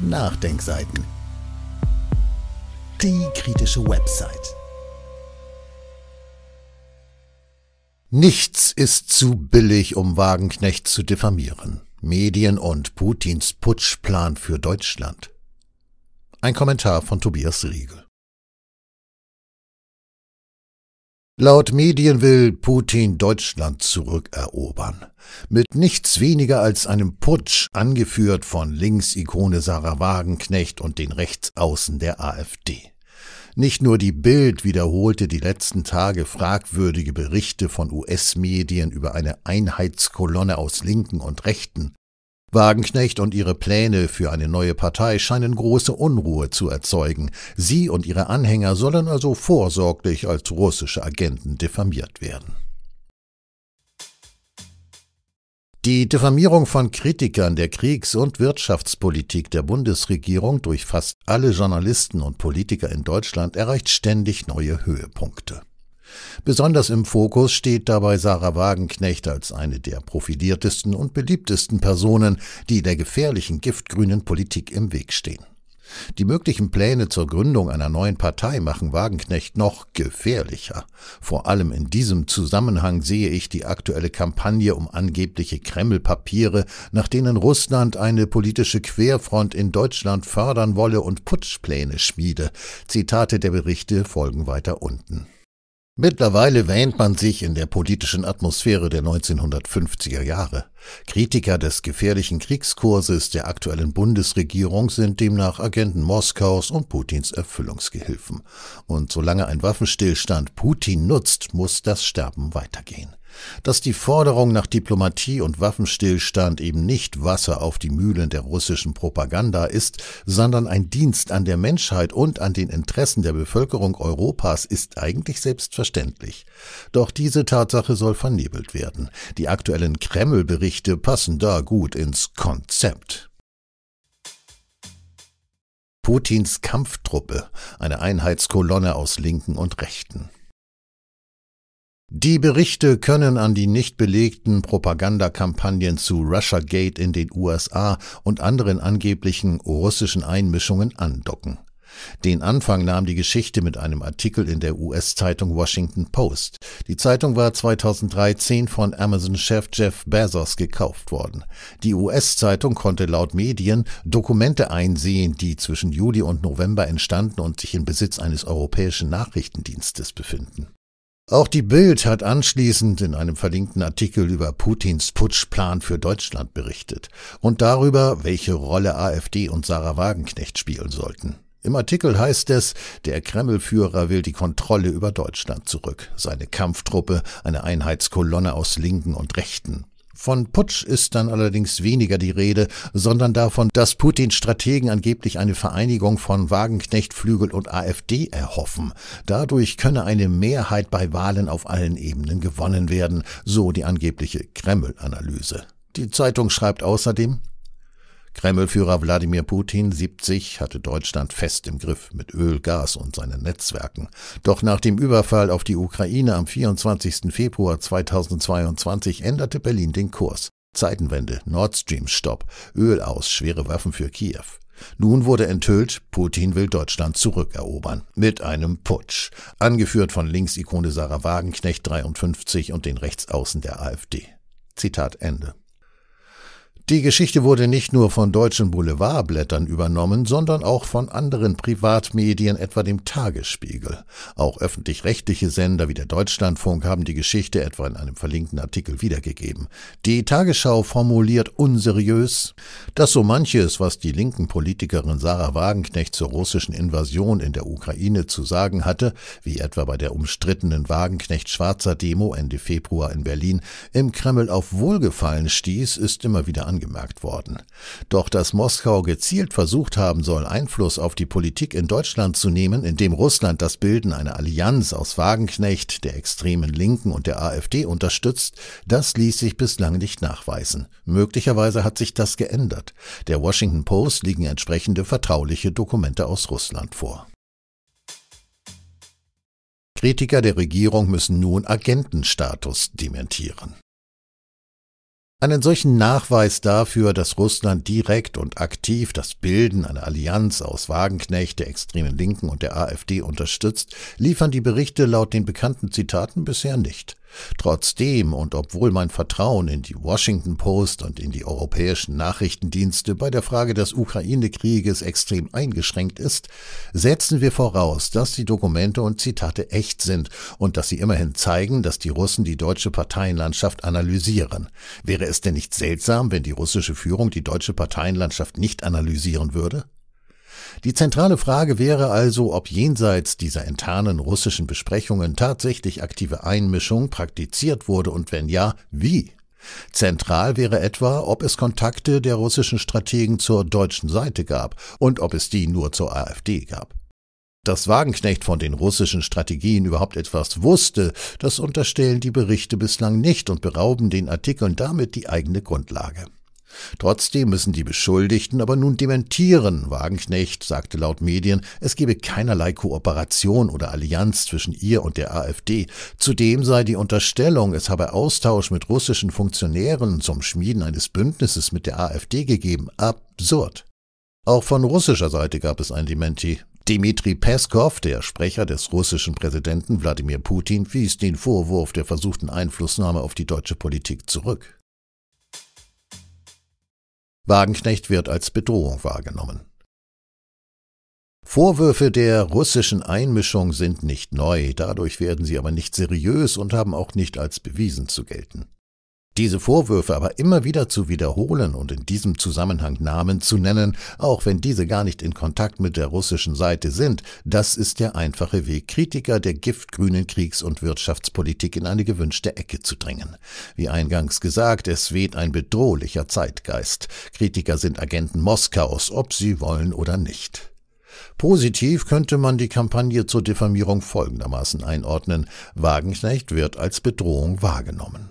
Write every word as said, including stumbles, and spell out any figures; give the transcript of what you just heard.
NachDenkSeiten. Die kritische Website. Nichts ist zu billig, um Wagenknecht zu diffamieren. Medien und Putins Putschplan für Deutschland. Ein Kommentar von Tobias Riegel. Laut Medien will Putin Deutschland zurückerobern. Mit nichts weniger als einem Putsch, angeführt von Links-Ikone Sahra Wagenknecht und den Rechtsaußen der AfD. Nicht nur die BILD wiederholte die letzten Tage fragwürdige Berichte von U S-Medien über eine Einheitskolonne aus Linken und Rechten. Wagenknecht und ihre Pläne für eine neue Partei scheinen große Unruhe zu erzeugen. Sie und ihre Anhänger sollen also vorsorglich als russische Agenten diffamiert werden. Die Diffamierung von Kritikern der Kriegs- und Wirtschaftspolitik der Bundesregierung durch fast alle Journalisten und Politiker in Deutschland erreicht ständig neue Höhepunkte. Besonders im Fokus steht dabei Sahra Wagenknecht als eine der profiliertesten und beliebtesten Personen, die der gefährlichen giftgrünen Politik im Weg stehen. Die möglichen Pläne zur Gründung einer neuen Partei machen Wagenknecht noch gefährlicher. Vor allem in diesem Zusammenhang sehe ich die aktuelle Kampagne um angebliche Kreml-Papiere, nach denen Russland eine politische Querfront in Deutschland fördern wolle und Putschpläne schmiede. Zitate der Berichte folgen weiter unten. Mittlerweile wähnt man sich in der politischen Atmosphäre der neunzehnhundertfünfziger Jahre. Kritiker des gefährlichen Kriegskurses der aktuellen Bundesregierung sind demnach Agenten Moskaus und Putins Erfüllungsgehilfen. Und solange ein Waffenstillstand Putin nutzt, muss das Sterben weitergehen. Dass die Forderung nach Diplomatie und Waffenstillstand eben nicht Wasser auf die Mühlen der russischen Propaganda ist, sondern ein Dienst an der Menschheit und an den Interessen der Bevölkerung Europas, ist eigentlich selbstverständlich. Doch diese Tatsache soll vernebelt werden. Die aktuellen Kreml-Berichte passen da gut ins Konzept. Putins Kampftruppe, eine Einheitskolonne aus Linken und Rechten. Die Berichte können an die nicht belegten Propagandakampagnen zu Russiagate in den U S A und anderen angeblichen russischen Einmischungen andocken. Den Anfang nahm die Geschichte mit einem Artikel in der U S-Zeitung Washington Post. Die Zeitung war zweitausenddreizehn von Amazon-Chef Jeff Bezos gekauft worden. Die U S-Zeitung konnte laut Medien Dokumente einsehen, die zwischen Juli und November entstanden und sich im Besitz eines europäischen Nachrichtendienstes befinden. Auch die BILD hat anschließend in einem verlinkten Artikel über Putins Putschplan für Deutschland berichtet und darüber, welche Rolle AfD und Sahra Wagenknecht spielen sollten. Im Artikel heißt es, der Kreml-Führer will die Kontrolle über Deutschland zurück, seine Kampftruppe, eine Einheitskolonne aus Linken und Rechten. Von Putsch ist dann allerdings weniger die Rede, sondern davon, dass Putins Strategen angeblich eine Vereinigung von Wagenknecht-Flügel und AfD erhoffen. Dadurch könne eine Mehrheit bei Wahlen auf allen Ebenen gewonnen werden, so die angebliche Kreml-Analyse. Die Zeitung schreibt außerdem: Kreml-Führer Wladimir Putin, siebzig, hatte Deutschland fest im Griff mit Öl, Gas und seinen Netzwerken. Doch nach dem Überfall auf die Ukraine am vierundzwanzigsten Februar zweitausendzweiundzwanzig änderte Berlin den Kurs. Zeitenwende, Nord Stream Stopp, Öl aus, schwere Waffen für Kiew. Nun wurde enthüllt, Putin will Deutschland zurückerobern. Mit einem Putsch. Angeführt von Links-Ikone Sahra Wagenknecht, dreiundfünfzig, und den Rechtsaußen der AfD. Zitat Ende. Die Geschichte wurde nicht nur von deutschen Boulevardblättern übernommen, sondern auch von anderen Privatmedien, etwa dem Tagesspiegel. Auch öffentlich-rechtliche Sender wie der Deutschlandfunk haben die Geschichte etwa in einem verlinkten Artikel wiedergegeben. Die Tagesschau formuliert unseriös, dass so manches, was die linken Politikerin Sahra Wagenknecht zur russischen Invasion in der Ukraine zu sagen hatte, wie etwa bei der umstrittenen Wagenknecht-Schwarzer-Demo Ende Februar in Berlin, im Kreml auf Wohlgefallen stieß, ist immer wieder angemerkt worden. Doch dass Moskau gezielt versucht haben soll, Einfluss auf die Politik in Deutschland zu nehmen, indem Russland das Bilden einer Allianz aus Wagenknecht, der extremen Linken und der AfD unterstützt, das ließ sich bislang nicht nachweisen. Möglicherweise hat sich das geändert. Der Washington Post liegen entsprechende vertrauliche Dokumente aus Russland vor. Kritiker der Regierung müssen nun Agentenstatus dementieren. Einen solchen Nachweis dafür, dass Russland direkt und aktiv das Bilden einer Allianz aus Wagenknecht, der extremen Linken und der AfD unterstützt, liefern die Berichte laut den bekannten Zitaten bisher nicht. Trotzdem und obwohl mein Vertrauen in die Washington Post und in die europäischen Nachrichtendienste bei der Frage des Ukraine-Krieges extrem eingeschränkt ist, setzen wir voraus, dass die Dokumente und Zitate echt sind und dass sie immerhin zeigen, dass die Russen die deutsche Parteienlandschaft analysieren. Wäre es denn nicht seltsam, wenn die russische Führung die deutsche Parteienlandschaft nicht analysieren würde? Die zentrale Frage wäre also, ob jenseits dieser internen russischen Besprechungen tatsächlich aktive Einmischung praktiziert wurde und wenn ja, wie? Zentral wäre etwa, ob es Kontakte der russischen Strategen zur deutschen Seite gab und ob es die nur zur AfD gab. Dass Wagenknecht von den russischen Strategien überhaupt etwas wusste, das unterstellen die Berichte bislang nicht und berauben den Artikeln damit die eigene Grundlage. Trotzdem müssen die Beschuldigten aber nun dementieren. Wagenknecht sagte laut Medien, es gebe keinerlei Kooperation oder Allianz zwischen ihr und der AfD. Zudem sei die Unterstellung, es habe Austausch mit russischen Funktionären zum Schmieden eines Bündnisses mit der AfD gegeben, absurd. Auch von russischer Seite gab es ein Dementi. Dmitri Peskow, der Sprecher des russischen Präsidenten Wladimir Putin, wies den Vorwurf der versuchten Einflussnahme auf die deutsche Politik zurück. Wagenknecht wird als Bedrohung wahrgenommen. Vorwürfe der russischen Einmischung sind nicht neu, dadurch werden sie aber nicht seriös und haben auch nicht als bewiesen zu gelten. Diese Vorwürfe aber immer wieder zu wiederholen und in diesem Zusammenhang Namen zu nennen, auch wenn diese gar nicht in Kontakt mit der russischen Seite sind, das ist der einfache Weg, Kritiker der giftgrünen Kriegs- und Wirtschaftspolitik in eine gewünschte Ecke zu drängen. Wie eingangs gesagt, es weht ein bedrohlicher Zeitgeist. Kritiker sind Agenten Moskaus, ob sie wollen oder nicht. Positiv könnte man die Kampagne zur Diffamierung folgendermaßen einordnen: Wagenknecht wird als Bedrohung wahrgenommen.